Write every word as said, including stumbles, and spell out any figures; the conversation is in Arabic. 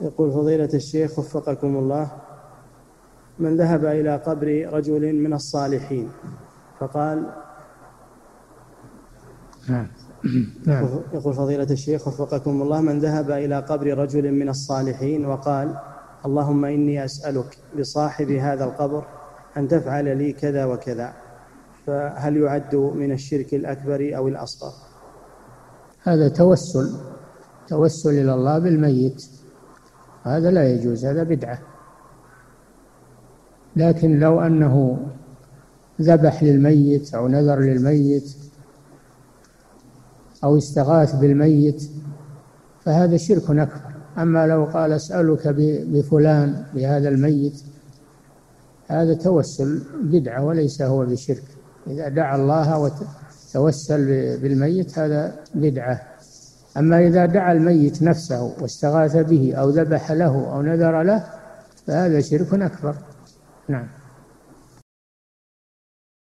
يقول فضيلة الشيخ وفقكم الله، من ذهب إلى قبر رجل من الصالحين فقال نعم نعم يقول فضيلة الشيخ وفقكم الله، من ذهب إلى قبر رجل من الصالحين وقال اللهم إني أسألك بصاحب هذا القبر أن تفعل لي كذا وكذا، فهل يعد من الشرك الأكبر أو الأصغر؟ هذا توسل توسل إلى الله بالميت، هذا لا يجوز، هذا بدعة. لكن لو أنه ذبح للميت أو نذر للميت أو استغاث بالميت فهذا شرك أكبر. أما لو قال أسألك بفلان بهذا الميت هذا توسل بدعة وليس هو بشرك. إذا دعا الله وتوسل بالميت هذا بدعة. أما إذا دعا الميت نفسه واستغاث به أو ذبح له أو نذر له فهذا شرك أكبر. نعم.